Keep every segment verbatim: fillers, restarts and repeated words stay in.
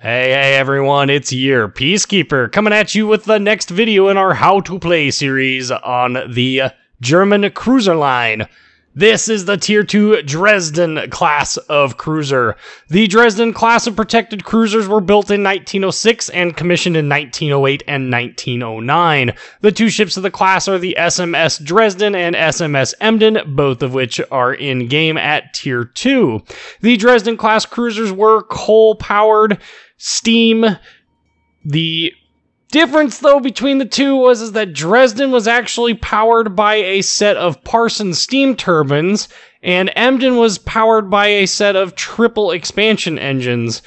Hey, hey everyone, it's your Peacekeeper coming at you with the next video in our How to Play series on the German cruiser line. This is the Tier two Dresden class of cruiser. The Dresden class of protected cruisers were built in nineteen oh six and commissioned in nineteen oh eight and nineteen oh nine. The two ships of the class are the S M S Dresden and S M S Emden, both of which are in game at Tier two. The Dresden class cruisers were coal-powered, steam. The difference, though, between the two was is that Dresden was actually powered by a set of Parsons steam turbines, and Emden was powered by a set of triple expansion engines.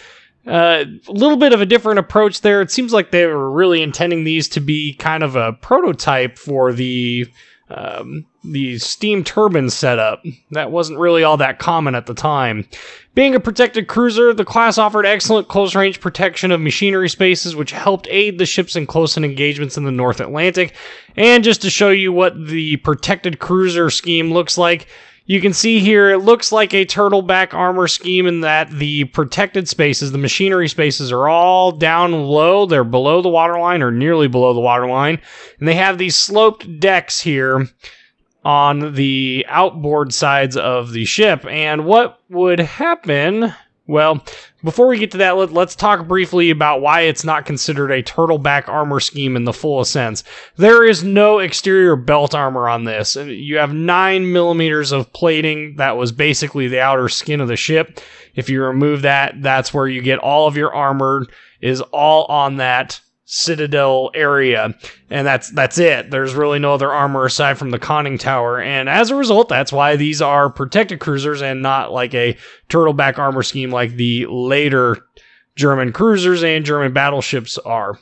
Uh, a little bit of a different approach there. It seems like they were really intending these to be kind of a prototype for the, um, the steam turbine setup. That wasn't really all that common at the time. Being a protected cruiser, the class offered excellent close-range protection of machinery spaces, which helped aid the ships in close-in engagements in the North Atlantic. And just to show you what the protected cruiser scheme looks like, you can see here it looks like a turtleback armor scheme in that the protected spaces, the machinery spaces, are all down low. They're below the waterline or nearly below the waterline. And they have these sloped decks here on the outboard sides of the ship. And what would happen? Well, before we get to that, let, let's talk briefly about why it's not considered a turtleback armor scheme in the fullest sense. There is no exterior belt armor on this. You have nine millimeters of plating that was basically the outer skin of the ship. If you remove that, that's where you get all of your armor, is all on that citadel area, and that's that's it. There's really no other armor aside from the conning tower, and as a result, that's why these are protected cruisers and not like a turtleback armor scheme like the later German cruisers and German battleships are.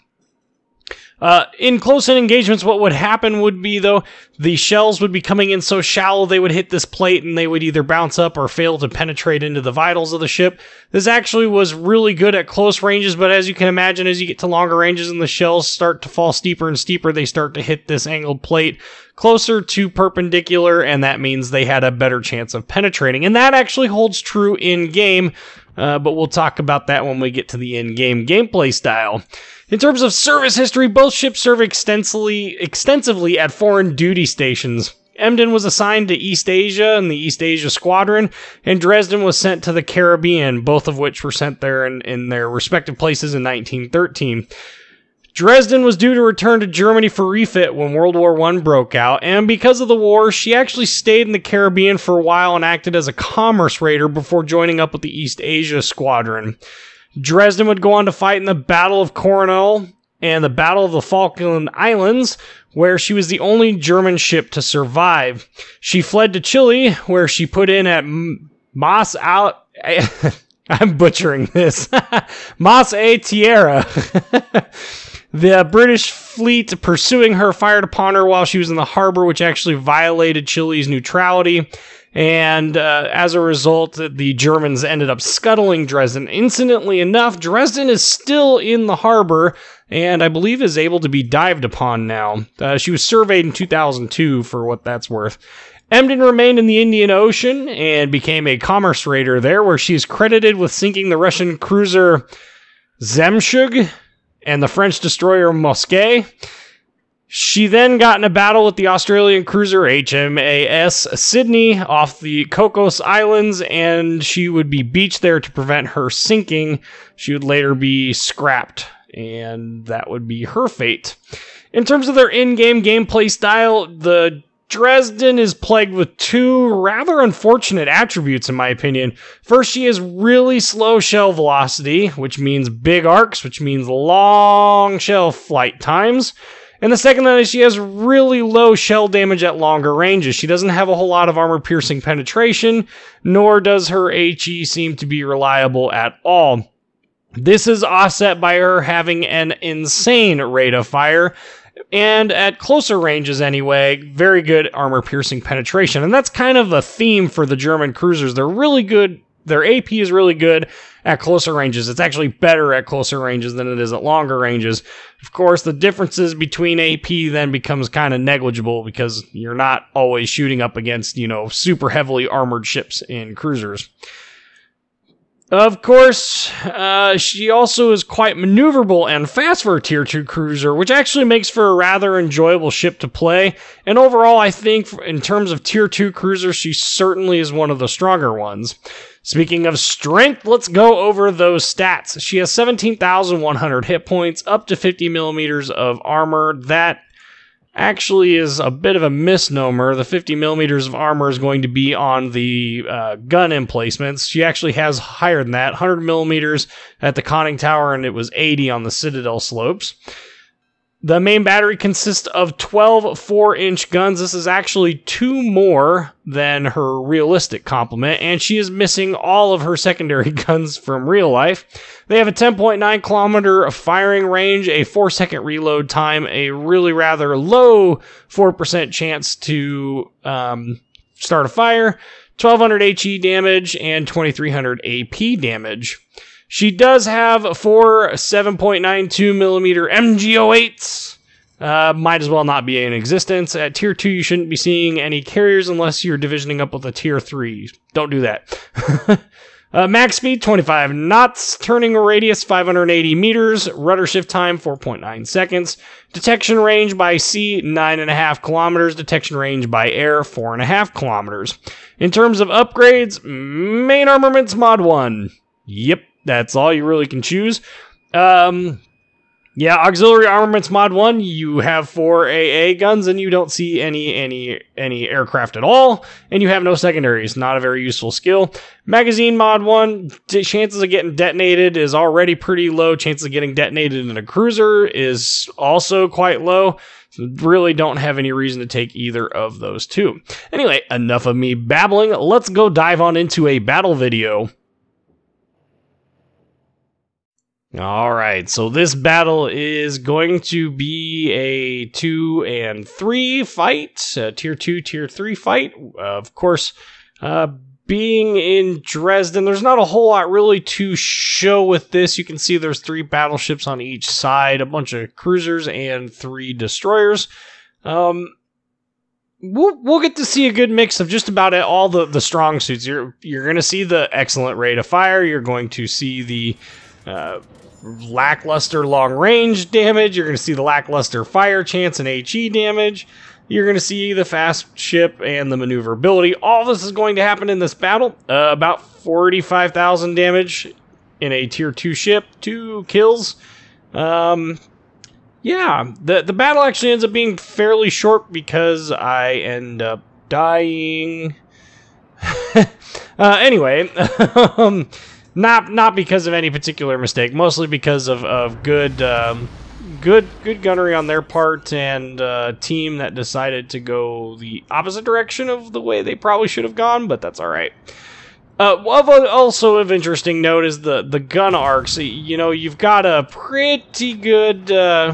Uh, in close-in engagements, what would happen would be, though, the shells would be coming in so shallow they would hit this plate and they would either bounce up or fail to penetrate into the vitals of the ship. This actually was really good at close ranges, but as you can imagine, as you get to longer ranges and the shells start to fall steeper and steeper, they start to hit this angled plate closer to perpendicular, and that means they had a better chance of penetrating. And that actually holds true in-game, uh, but we'll talk about that when we get to the in-game gameplay style. In terms of service history, both ships served extensively, extensively at foreign duty stations. Emden was assigned to East Asia and the East Asia Squadron, and Dresden was sent to the Caribbean, both of which were sent there in, in their respective places in nineteen thirteen. Dresden was due to return to Germany for refit when World War One broke out, and because of the war, she actually stayed in the Caribbean for a while and acted as a commerce raider before joining up with the East Asia Squadron. Dresden would go on to fight in the Battle of Coronel and the Battle of the Falkland Islands, where she was the only German ship to survive. She fled to Chile, where she put in at Mas a... I'm butchering this. Mas a Tierra. The British fleet pursuing her fired upon her while she was in the harbor, which actually violated Chile's neutrality. And uh, as a result, the Germans ended up scuttling Dresden. Incidentally enough, Dresden is still in the harbor and I believe is able to be dived upon now. Uh, she was surveyed in two thousand two for what that's worth. Emden remained in the Indian Ocean and became a commerce raider there, where she is credited with sinking the Russian cruiser Zemshug and the French destroyer Mosquée. She then got in a battle with the Australian cruiser H M A S Sydney off the Cocos Islands, and she would be beached there to prevent her sinking. She would later be scrapped, and that would be her fate. In terms of their in-game gameplay style, the Dresden is plagued with two rather unfortunate attributes, in my opinion. First, she has really slow shell velocity, which means big arcs, which means long shell flight times. And the second one is she has really low shell damage at longer ranges. She doesn't have a whole lot of armor-piercing penetration, nor does her HE seem to be reliable at all. This is offset by her having an insane rate of fire, and at closer ranges anyway, very good armor-piercing penetration. And that's kind of a theme for the German cruisers. They're really good. Their A P is really good at closer ranges. It's actually better at closer ranges than it is at longer ranges. Of course, the differences between A P then becomes kind of negligible because you're not always shooting up against, you know, super heavily armored ships in cruisers. Of course, uh, she also is quite maneuverable and fast for a tier two cruiser, which actually makes for a rather enjoyable ship to play. And overall, I think in terms of tier two cruisers, she certainly is one of the stronger ones. Speaking of strength, let's go over those stats. She has seventeen thousand one hundred hit points, up to fifty millimeters of armor. That actually is a bit of a misnomer. The fifty millimeters of armor is going to be on the uh, gun emplacements. She actually has higher than that, one hundred millimeters at the conning tower, and it was eighty on the citadel slopes. The main battery consists of twelve four inch guns. This is actually two more than her realistic complement, and she is missing all of her secondary guns from real life. They have a ten point nine kilometer firing range, a four second reload time, a really rather low four percent chance to um, start a fire, twelve hundred H E damage, and twenty-three hundred A P damage. She does have four seven point nine two millimeter M G oh eights. Uh, might as well not be in existence. At tier two, you shouldn't be seeing any carriers unless you're divisioning up with a tier three. Don't do that. uh, max speed, twenty-five knots. Turning radius, five hundred eighty meters. Rudder shift time, four point nine seconds. Detection range by sea, nine point five kilometers. Detection range by air, four point five kilometers. In terms of upgrades, main armaments, mod one. Yep. That's all you really can choose. Um, yeah, auxiliary armaments mod one, you have four A A guns and you don't see any any any aircraft at all, and you have no secondaries. Not a very useful skill. Magazine mod one, chances of getting detonated is already pretty low. Chances of getting detonated in a cruiser is also quite low. So really don't have any reason to take either of those two. Anyway, enough of me babbling. Let's go dive on into a battle video. Alright, so this battle is going to be a two and three fight, a tier two, tier three fight. Uh, of course, uh, being in Dresden, there's not a whole lot really to show with this. You can see there's three battleships on each side, a bunch of cruisers, and three destroyers. Um... We'll, we'll get to see a good mix of just about it, all the, the strong suits. You're, you're going to see the excellent rate of fire. You're going to see the uh, lackluster long-range damage. You're going to see the lackluster fire chance and H E damage. You're going to see the fast ship and the maneuverability. All this is going to happen in this battle. Uh, about forty-five thousand damage in a tier two ship. Two kills. Um... Yeah, the, the battle actually ends up being fairly short because I end up dying. uh, anyway, um, not not because of any particular mistake, mostly because of, of good, um, good, good gunnery on their part and a team that decided to go the opposite direction of the way they probably should have gone, but that's all right. Uh, also of interesting note is the, the gun arcs. You know, you've got a pretty good... Uh,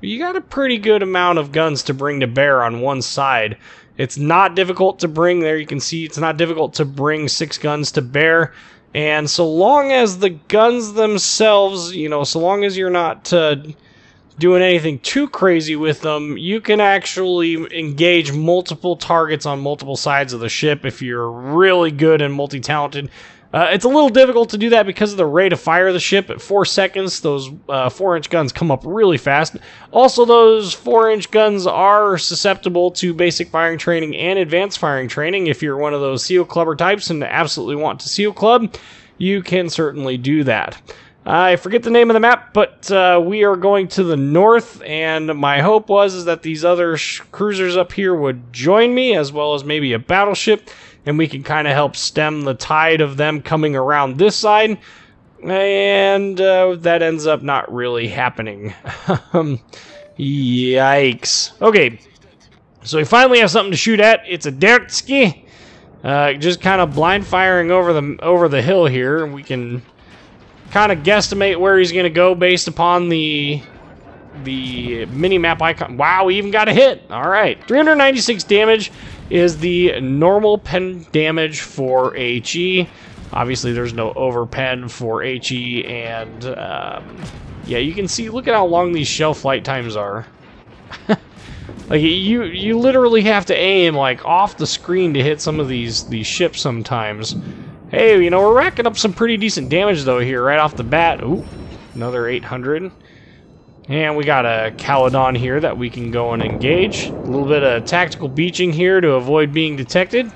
you got a pretty good amount of guns to bring to bear on one side. It's not difficult to bring, there you can see, it's not difficult to bring six guns to bear. And so long as the guns themselves, you know, so long as you're not uh, doing anything too crazy with them, you can actually engage multiple targets on multiple sides of the ship if you're really good and multi-talented. Uh, it's a little difficult to do that because of the rate of fire of the ship. At four seconds, those uh, four inch guns come up really fast. Also, those four inch guns are susceptible to basic firing training and advanced firing training. If you're one of those SEAL Clubber types and absolutely want to SEAL Club, you can certainly do that. I forget the name of the map, but uh, we are going to the north, and my hope was is that these other sh cruisers up here would join me, as well as maybe a battleship, and we can kind of help stem the tide of them coming around this side, and uh, that ends up not really happening. Yikes. Okay, so we finally have something to shoot at. It's a Dertski. Uh just kind of blind firing over the, over the hill here. We can kind of guesstimate where he's going to go based upon the the mini-map icon. Wow, we even got a hit. All right. three hundred ninety-six damage is the normal pen damage for H E. Obviously, there's no overpen for H E. And, um, yeah, you can see, look at how long these shell flight times are. Like, you you literally have to aim, like, off the screen to hit some of these, these ships sometimes. Hey, you know, we're racking up some pretty decent damage, though, here right off the bat. Ooh, another eight hundred. And we got a Caledon here that we can go and engage. A little bit of tactical beaching here to avoid being detected.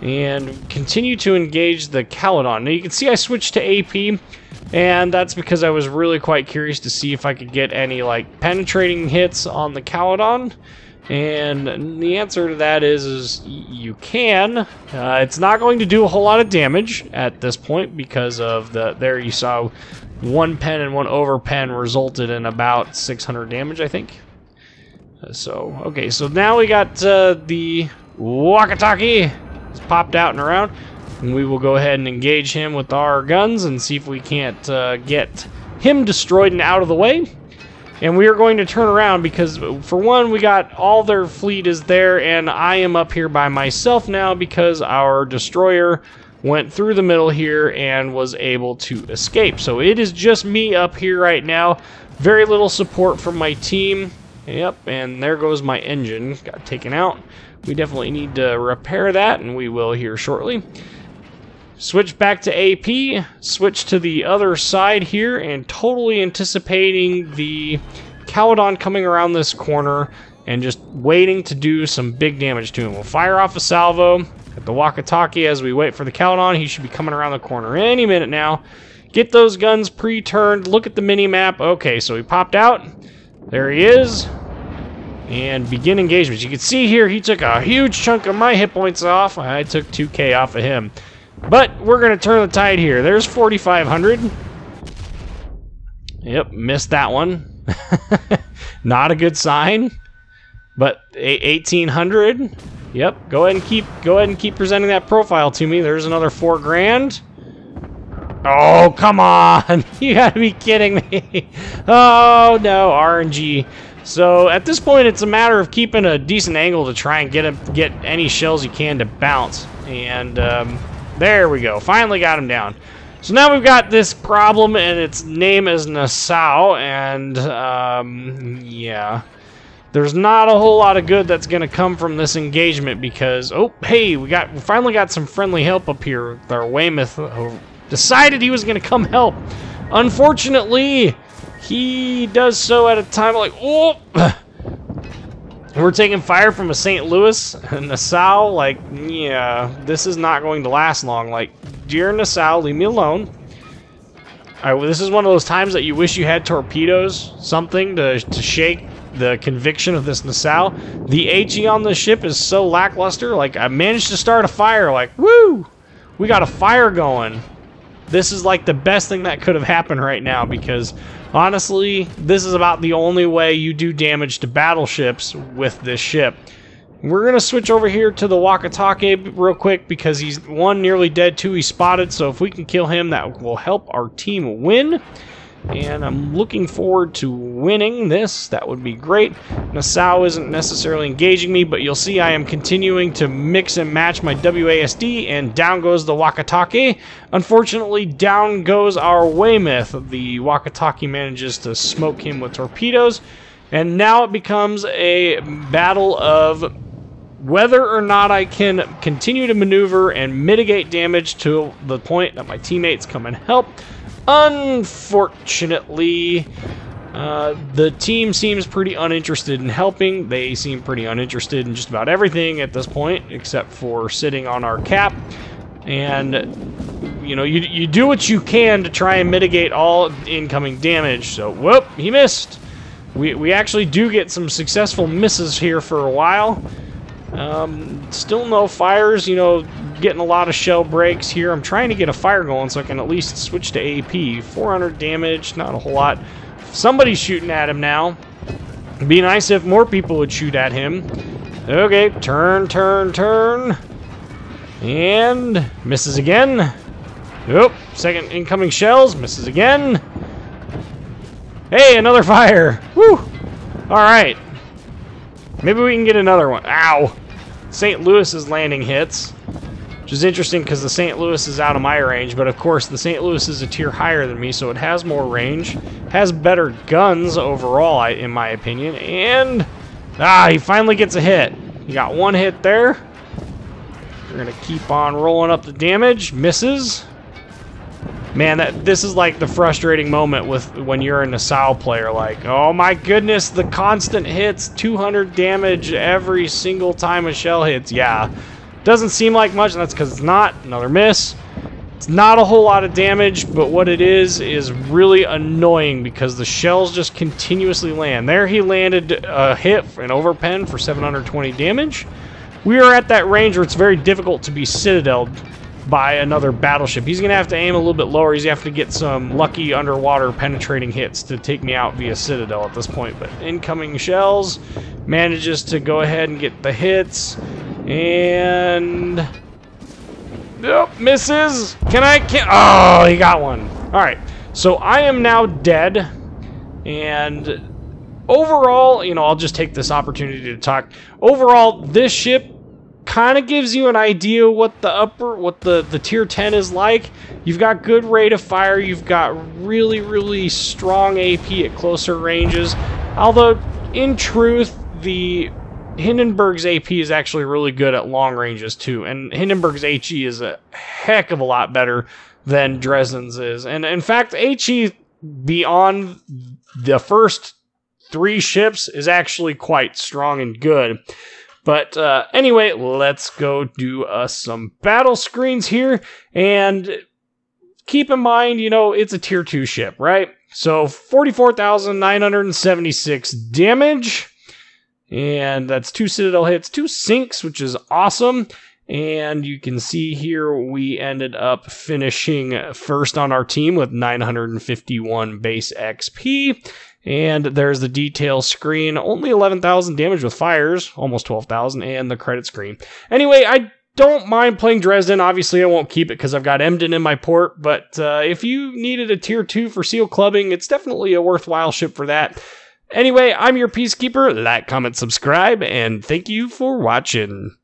And continue to engage the Caledon. Now, you can see I switched to A P, and that's because I was really quite curious to see if I could get any, like, penetrating hits on the Caledon. And the answer to that is, is you can. Uh, it's not going to do a whole lot of damage at this point because of the, there you saw one pen and one over pen resulted in about six hundred damage, I think. Uh, so, okay, so now we got uh, the Wakatake. It's popped out and around. And we will go ahead and engage him with our guns and see if we can't uh, get him destroyed and out of the way. And we are going to turn around because, for one, we got all their fleet is there, and I am up here by myself now because our destroyer went through the middle here and was able to escape. So it is just me up here right now. Very little support from my team. Yep, and there goes my engine. Got taken out. We definitely need to repair that, and we will here shortly. Switch back to A P, switch to the other side here, and totally anticipating the Caledon coming around this corner and just waiting to do some big damage to him. We'll fire off a salvo at the Wakatake as we wait for the Caledon. He should be coming around the corner any minute now. Get those guns pre-turned. Look at the mini-map. Okay, so he popped out. There he is. And begin engagement. You can see here he took a huge chunk of my hit points off. I took two K off of him. But we're going to turn the tide here. There's forty-five hundred. Yep, missed that one. Not a good sign. But eighteen hundred. Yep, go ahead and keep go ahead and keep presenting that profile to me. There's another four grand. Oh, come on. You got to be kidding me. Oh, no, R N G. So at this point, it's a matter of keeping a decent angle to try and get a, get any shells you can to bounce. And um, there we go. Finally got him down. So now we've got this problem, and its name is Nassau. And, um, yeah. There's not a whole lot of good that's going to come from this engagement because... Oh, hey, we got we finally got some friendly help up here with our Weymouth, who decided he was going to come help. Unfortunately, he does so at a time like... Oh! We're taking fire from a Saint Louis and Nassau. Like, yeah, this is not going to last long. Like, dear Nassau, leave me alone. I, this is one of those times that you wish you had torpedoes, something to, to shake the conviction of this Nassau. The HE on this ship is so lackluster. Like, I managed to start a fire. Like, woo! We got a fire going. This is like the best thing that could have happened right now because, honestly, this is about the only way you do damage to battleships with this ship. We're going to switch over here to the Wakatake real quick because he's, one, nearly dead, two, he's spotted. So if we can kill him, that will help our team win. And I'm looking forward to winning this. That would be great. Nassau isn't necessarily engaging me, but you'll see I am continuing to mix and match my W A S D, and down goes the Wakatake. Unfortunately, down goes our Weymouth. The Wakatake manages to smoke him with torpedoes, and now it becomes a battle of whether or not I can continue to maneuver and mitigate damage to the point that my teammates come and help. Unfortunately, uh, the team seems pretty uninterested in helping. They seem pretty uninterested in just about everything at this point, except for sitting on our cap. And, you know, you, you do what you can to try and mitigate all incoming damage. So, whoop, he missed. We, we actually do get some successful misses here for a while. Um, still no fires, you know... Getting a lot of shell breaks here. I'm trying to get a fire going so I can at least switch to A P. four hundred damage, not a whole lot. Somebody's shooting at him now. It'd be nice if more people would shoot at him. Okay, turn, turn, turn. And misses again. Nope, second incoming shells, misses again. Hey, another fire. Woo! All right. Maybe we can get another one. Ow! Saint Louis's landing hits. Which is interesting because the Saint Louis is out of my range, but of course the Saint Louis is a tier higher than me, so it has more range, has better guns overall, I, in my opinion, and ah, he finally gets a hit. He got one hit there. We're gonna keep on rolling up the damage. Misses. Man, that this is like the frustrating moment with when you're a Nassau player. Like, oh my goodness, the constant hits, two hundred damage every single time a shell hits. Yeah, doesn't seem like much, and that's because it's not. Another miss. It's not a whole lot of damage, but what it is is really annoying because the shells just continuously land. There he landed a hit, an overpen for seven hundred twenty damage. We are at that range where it's very difficult to be citadeled by another battleship. He's going to have to aim a little bit lower. He's going to have to get some lucky underwater penetrating hits to take me out via citadel at this point. But incoming shells, manages to go ahead and get the hits. And... oh, misses. Can I? Can, oh, he got one. All right. So I am now dead. And overall, you know, I'll just take this opportunity to talk. Overall, this ship kind of gives you an idea what the upper, what the, the tier ten is like. You've got good rate of fire. You've got really, really strong A P at closer ranges. Although, in truth, the Hindenburg's A P is actually really good at long ranges too, and Hindenburg's HE is a heck of a lot better than Dresden's is. And in fact, HE beyond the first three ships is actually quite strong and good. But uh, anyway, let's go do uh, some battle screens here, and keep in mind, you know, it's a tier two ship, right? So forty-four thousand nine hundred seventy-six damage. And that's two citadel hits, two sinks, which is awesome. And you can see here we ended up finishing first on our team with nine hundred fifty-one base X P. And there's the detail screen. Only eleven thousand damage with fires, almost twelve thousand, and the credit screen. Anyway, I don't mind playing Dresden. Obviously, I won't keep it because I've got Emden in my port. But uh, if you needed a tier two for seal clubbing, it's definitely a worthwhile ship for that. Anyway, I'm your peacekeeper. Like, comment, subscribe, and thank you for watching.